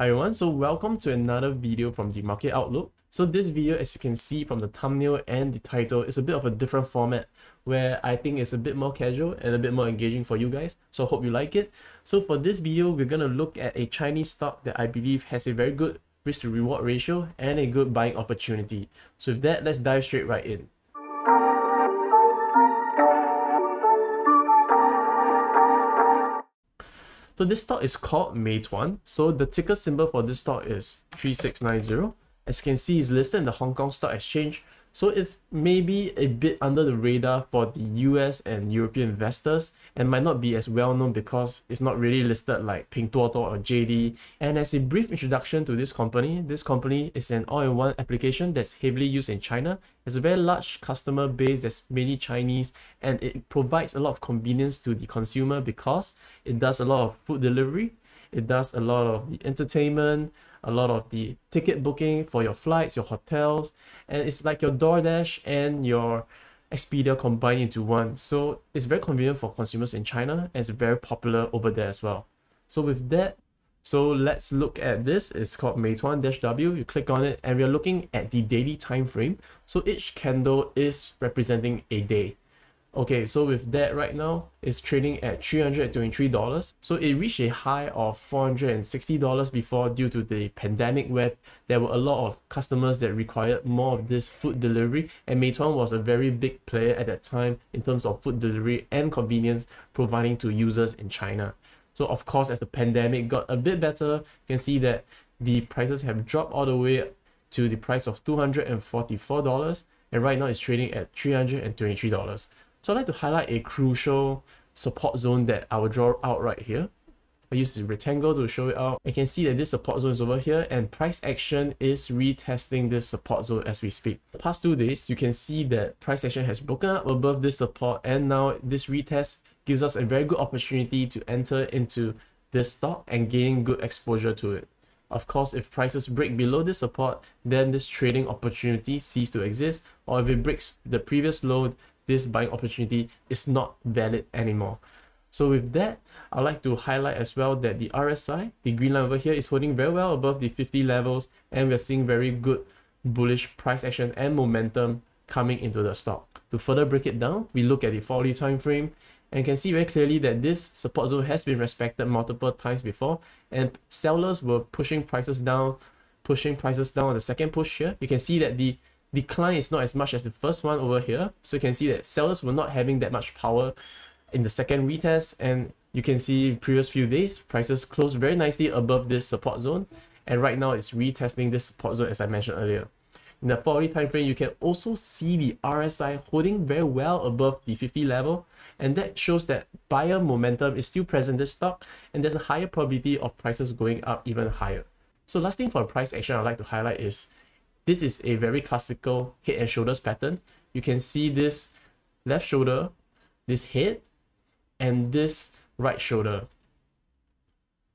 Hi everyone, so welcome to another video from D Market Outlook. So this video, as you can see from the thumbnail and the title, is a bit of a different format where I think it's a bit more casual and a bit more engaging for you guys. So I hope you like it. So for this video, we're going to look at a Chinese stock that I believe has a very good risk to reward ratio and a good buying opportunity. So with that, let's dive straight right in. So this stock is called Meituan. So the ticker symbol for this stock is 3690. As you can see, it's listed in the HongKong Stock Exchange. So it's maybe a bit under the radar for the US and European investors and might not be as well known because it's not really listed like Pinduoduo or JD. And as a brief introduction to this company is an all-in-one application that's heavily used in China. It's a very large customer base that's mainly Chinese, and it provides a lot of convenience to the consumer because it does a lot of food delivery, it does a lot of the entertainment, a lot of the ticket booking for your flights, your hotels, and it's like your DoorDash and your Expedia combined into one. So it's very convenient for consumers in China, and it's very popular over there as well. So with that, let's look at this. It's called Meituan-W. You click on it, and we are looking at the daily time frame. So each candle is representing a day. Okay, so with that right now, it's trading at $323. So it reached a high of $460 before due to the pandemic, where there were a lot of customers that required more of this food delivery. And Meituan was a very big player at that time in terms of food delivery and convenience providing to users in China. So of course, as the pandemic got a bit better, you can see that the prices have dropped all the way to the price of $244. And right now it's trading at $323. So I'd like to highlight a crucial support zone that I will draw out right here. I use the rectangle to show it out. You can see that this support zone is over here, and price action is retesting this support zone as we speak. The past 2 days, you can see that price action has broken up above this support, and now this retest gives us a very good opportunity to enter into this stock and gain good exposure to it. Of course, if prices break below this support, then this trading opportunity ceases to exist, or if it breaks the previous low, this buying opportunity is not valid anymore. So with that, I'd like to highlight as well that the RSI, the green line over here, is holding very well above the 50 levels, and we're seeing very good bullish price action and momentum coming into the stock. To further break it down, we look at the 4-hourly time frame, and you can see very clearly that this support zone has been respected multiple times before, and sellers were pushing prices down on the second push here. You can see that the decline is not as much as the first one over here, so you can see that sellers were not having that much power in the second retest, and you can see previous few days prices closed very nicely above this support zone, and right now it's retesting this support zone as I mentioned earlier. In the 4-hourly time frame, you can also see the RSI holding very well above the 50 level, and that shows that buyer momentum is still present in this stock, and there's a higher probability of prices going up even higher. So last thing for price action I'd like to highlight is this is a very classical head and shoulders pattern. You can see this left shoulder, this head, and this right shoulder.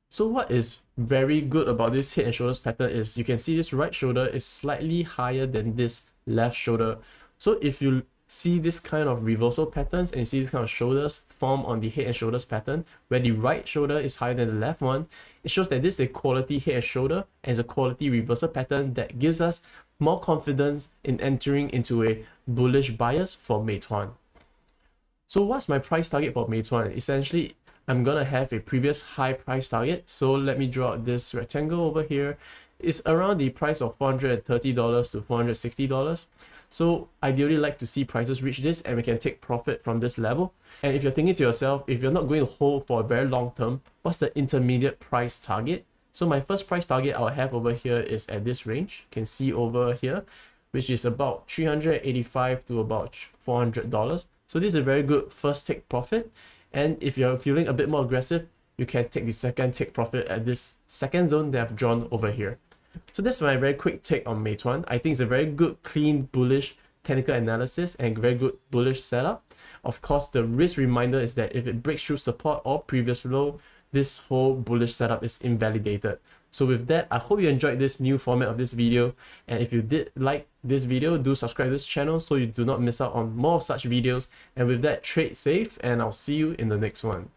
So what is very good about this head and shoulders pattern is you can see this right shoulder is slightly higher than this left shoulder. So if you see this kind of reversal patterns and you see this kind of shoulders form on the head and shoulders pattern where the right shoulder is higher than the left one, it shows that this is a quality head and shoulder and it's a quality reversal pattern that gives us more confidence in entering into a bullish bias for Meituan. So what's my price target for Meituan? Essentially, I'm gonna have a previous high price target. So let me draw out this rectangle over here. It's around the price of $430 to $460. So ideally like to see prices reach this and we can take profit from this level. And if you're thinking to yourself, if you're not going to hold for a very long term, what's the intermediate price target? So my first price target I'll have over here is at this range. You can see over here, which is about $385 to about $400. So this is a very good first take profit. And if you're feeling a bit more aggressive, you can take the second take profit at this second zone that I've drawn over here. So that's my very quick take on Meituan. I think it's a very good, clean, bullish technical analysis and very good bullish setup. Of course, the risk reminder is that if it breaks through support or previous low, this whole bullish setup is invalidated. So with that, I hope you enjoyed this new format of this video. And if you did like this video, do subscribe to this channel so you do not miss out on more such videos. And with that, trade safe, and I'll see you in the next one.